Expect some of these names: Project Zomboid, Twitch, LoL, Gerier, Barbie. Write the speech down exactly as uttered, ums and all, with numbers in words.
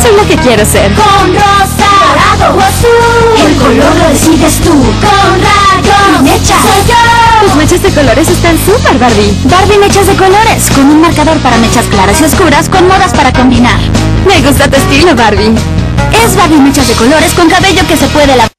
soy lo que quiero ser. Con rosa, dorado o azul, el color lo decides tú. Con rayos, mechas, soy yo. Tus mechas de colores están súper, Barbie. Barbie mechas de colores, con un marcador para mechas claras y oscuras, con modas para combinar. Me gusta tu estilo, Barbie. Es Barbie mechas de colores con cabello que se puede lavar.